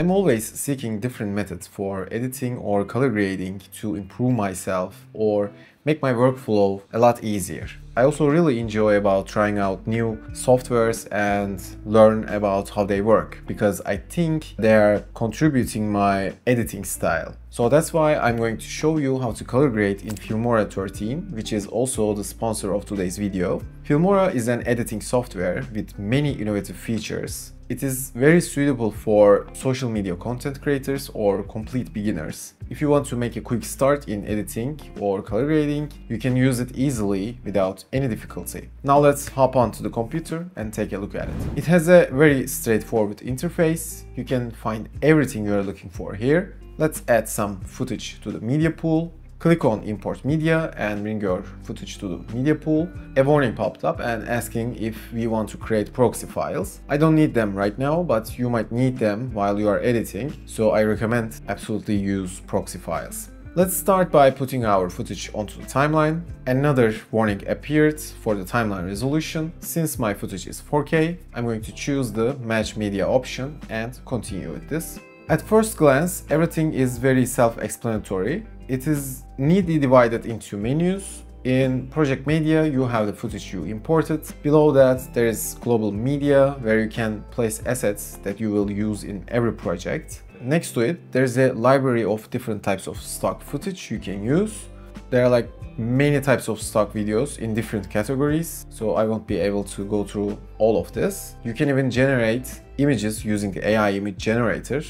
I'm always seeking different methods for editing or color grading to improve myself or make my workflow a lot easier. I also really enjoy about trying out new softwares and learn about how they work because I think they're contributing my editing style. So that's why I'm going to show you how to color grade in Filmora 13, which is also the sponsor of today's video. Filmora is an editing software with many innovative features. It is very suitable for social media content creators or complete beginners. If you want to make a quick start in editing or color grading, you can use it easily without any difficulty. Now let's hop onto the computer and take a look at it. It has a very straightforward interface. You can find everything you are looking for here. Let's add some footage to the media pool. Click on import media and bring your footage to the media pool. A warning popped up and asking if we want to create proxy files. I don't need them right now, but you might need them while you are editing. So I recommend absolutely use proxy files. Let's start by putting our footage onto the timeline. Another warning appeared for the timeline resolution. Since my footage is 4K, I'm going to choose the match media option and continue with this. At first glance, everything is very self-explanatory. It is neatly divided into menus. In project media, you have the footage you imported. Below that, there is global media, where you can place assets that you will use in every project. Next to it, there's a library of different types of stock footage you can use. There are like many types of stock videos in different categories, so I won't be able to go through all of this. You can even generate images using the AI image generator.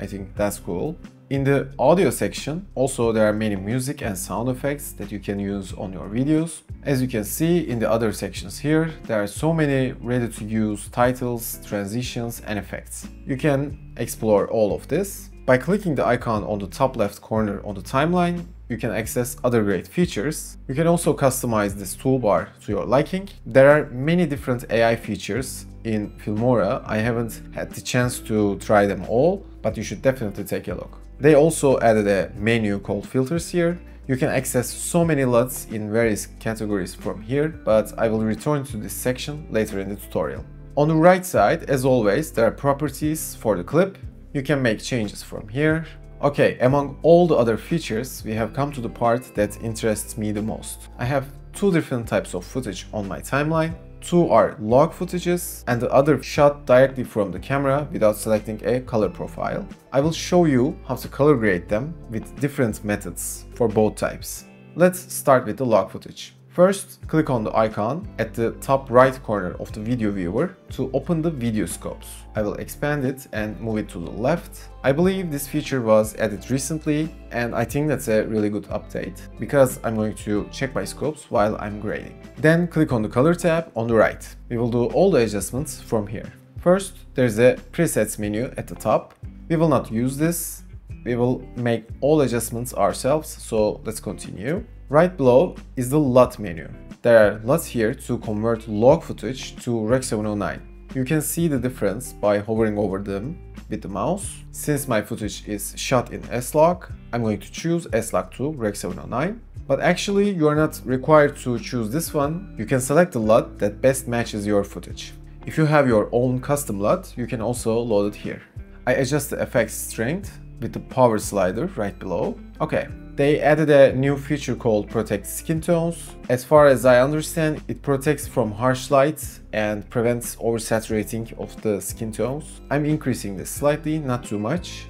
I think that's cool. In the audio section, also there are many music and sound effects that you can use on your videos. As you can see in the other sections here, there are so many ready-to-use titles, transitions and effects. You can explore all of this. By clicking the icon on the top left corner on the timeline, you can access other great features. You can also customize this toolbar to your liking. There are many different AI features in Filmora. I haven't had the chance to try them all, but you should definitely take a look. They also added a menu called filters here. You can access so many LUTs in various categories from here, but I will return to this section later in the tutorial. On the right side, as always, there are properties for the clip. You can make changes from here. Okay, among all the other features, we have come to the part that interests me the most. I have two different types of footage on my timeline. Two are log footages and the other shot directly from the camera without selecting a color profile. I will show you how to color grade them with different methods for both types. Let's start with the log footage. First, click on the icon at the top right corner of the video viewer to open the video scopes. I will expand it and move it to the left. I believe this feature was added recently and I think that's a really good update because I'm going to check my scopes while I'm grading. Then click on the color tab on the right. We will do all the adjustments from here. First, there's a presets menu at the top. We will not use this. We will make all adjustments ourselves, so let's continue. Right below is the LUT menu. There are LUTs here to convert log footage to Rec. 709. You can see the difference by hovering over them with the mouse. Since my footage is shot in S-Log, I'm going to choose S-Log2 Rec. 709. But actually, you are not required to choose this one. You can select the LUT that best matches your footage. If you have your own custom LUT, you can also load it here. I adjust the effects strength with the power slider right below. Okay. They added a new feature called Protect Skin Tones. As far as I understand, it protects from harsh light and prevents oversaturating of the skin tones. I'm increasing this slightly, not too much.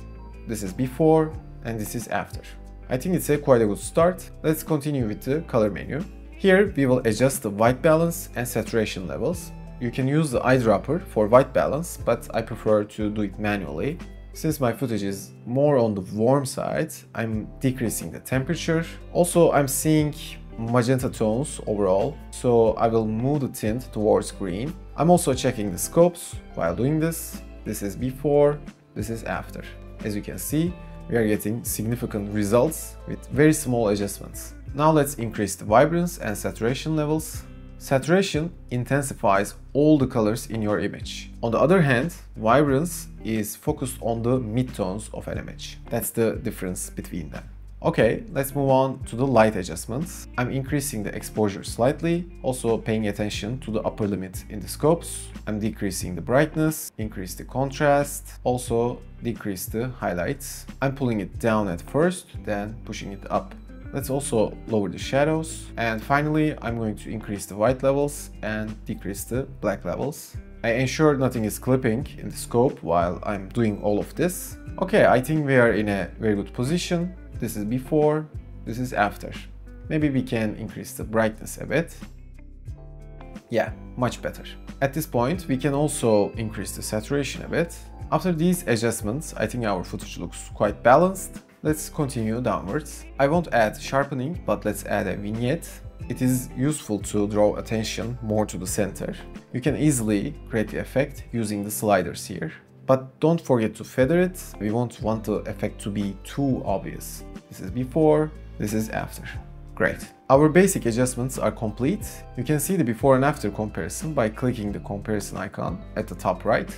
This is before and this is after. I think it's quite a good start. Let's continue with the color menu. Here we will adjust the white balance and saturation levels. You can use the eyedropper for white balance, but I prefer to do it manually. Since my footage is more on the warm side, I'm decreasing the temperature. Also, I'm seeing magenta tones overall, so I will move the tint towards green. I'm also checking the scopes while doing this. This is before, this is after. As you can see, we are getting significant results with very small adjustments. Now let's increase the vibrance and saturation levels. Saturation intensifies all the colors in your image. On the other hand, vibrance is focused on the midtones of an image. That's the difference between them. Okay, let's move on to the light adjustments. I'm increasing the exposure slightly, also paying attention to the upper limit in the scopes. I'm decreasing the brightness, increase the contrast, also decrease the highlights. I'm pulling it down at first, then pushing it up. Let's also lower the shadows. And finally, I'm going to increase the white levels and decrease the black levels. I ensure nothing is clipping in the scope while I'm doing all of this. Okay, I think we are in a very good position. This is before, this is after. Maybe we can increase the brightness a bit. Yeah, much better. At this point, we can also increase the saturation a bit. After these adjustments, I think our footage looks quite balanced. Let's continue downwards. I won't add sharpening, but let's add a vignette. It is useful to draw attention more to the center. You can easily create the effect using the sliders here. But don't forget to feather it. We won't want the effect to be too obvious. This is before, this is after. Great. Our basic adjustments are complete. You can see the before and after comparison by clicking the comparison icon at the top right.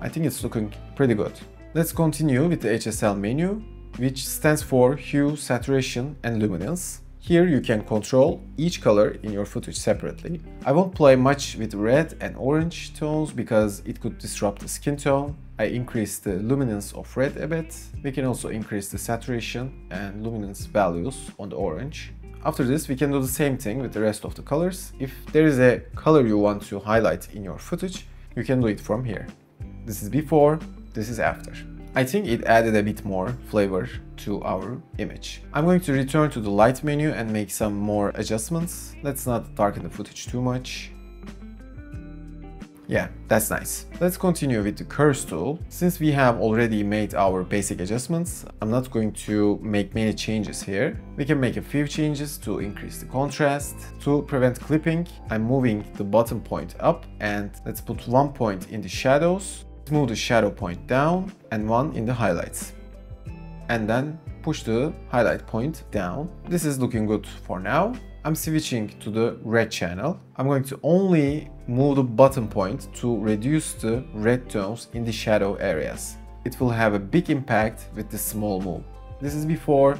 I think it's looking pretty good. Let's continue with the HSL menu, which stands for Hue, Saturation and Luminance. Here you can control each color in your footage separately. I won't play much with red and orange tones because it could disrupt the skin tone. I increase the luminance of red a bit. We can also increase the saturation and luminance values on the orange. After this, we can do the same thing with the rest of the colors. If there is a color you want to highlight in your footage, you can do it from here. This is before, this is after. I think it added a bit more flavor to our image. I'm going to return to the light menu and make some more adjustments. Let's not darken the footage too much. Yeah, that's nice. Let's continue with the curves tool. Since we have already made our basic adjustments, I'm not going to make many changes here. We can make a few changes to increase the contrast. To prevent clipping, I'm moving the bottom point up and let's put one point in the shadows. Move the shadow point down and one in the highlights, and then push the highlight point down. This is looking good for now. I'm switching to the red channel. I'm going to only move the bottom point to reduce the red tones in the shadow areas. It will have a big impact with the small move. This is before,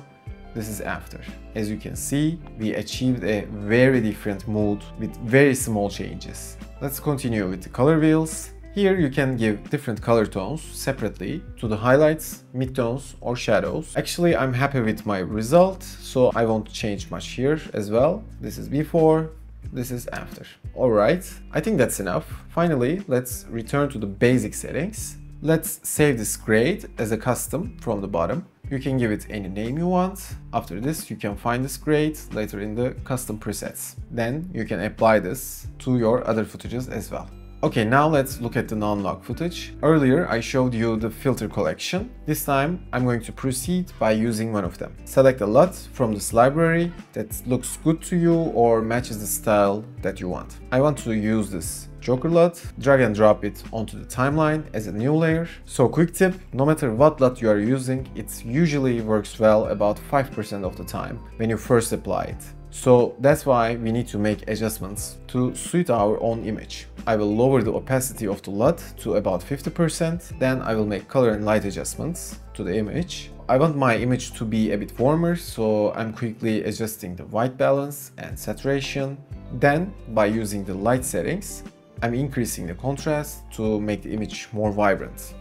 this is after. As you can see, we achieved a very different mood with very small changes. Let's continue with the color wheels. Here you can give different color tones separately to the highlights, midtones or shadows. Actually, I'm happy with my result, so I won't change much here as well. This is before, this is after. Alright, I think that's enough. Finally, let's return to the basic settings. Let's save this grade as a custom from the bottom. You can give it any name you want. After this, you can find this grade later in the custom presets. Then you can apply this to your other footages as well. Okay, now let's look at the non-log footage. Earlier, I showed you the filter collection. This time, I'm going to proceed by using one of them. Select a LUT from this library that looks good to you or matches the style that you want. I want to use this Joker LUT, drag and drop it onto the timeline as a new layer. So quick tip, no matter what LUT you are using, it usually works well about 5% of the time when you first apply it. So that's why we need to make adjustments to suit our own image. I will lower the opacity of the LUT to about 50%. Then I will make color and light adjustments to the image. I want my image to be a bit warmer, so I'm quickly adjusting the white balance and saturation. Then by using the light settings, I'm increasing the contrast to make the image more vibrant.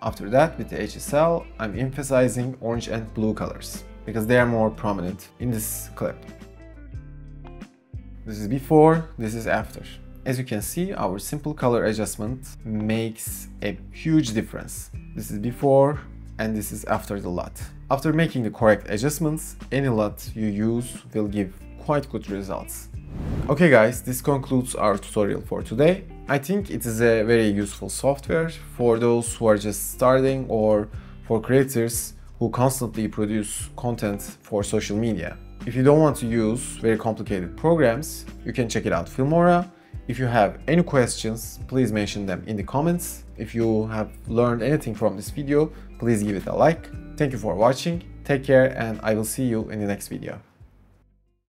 After that, with the HSL, I'm emphasizing orange and blue colors, because they are more prominent in this clip. This is before, this is after. As you can see, our simple color adjustment makes a huge difference. This is before and this is after the LUT. After making the correct adjustments, any LUT you use will give quite good results. Okay guys, this concludes our tutorial for today. I think it is a very useful software for those who are just starting or for creators who constantly produce content for social media. If you don't want to use very complicated programs, you can check it out Filmora. If you have any questions, please mention them in the comments. If you have learned anything from this video, please give it a like. Thank you for watching, take care, and I will see you in the next video.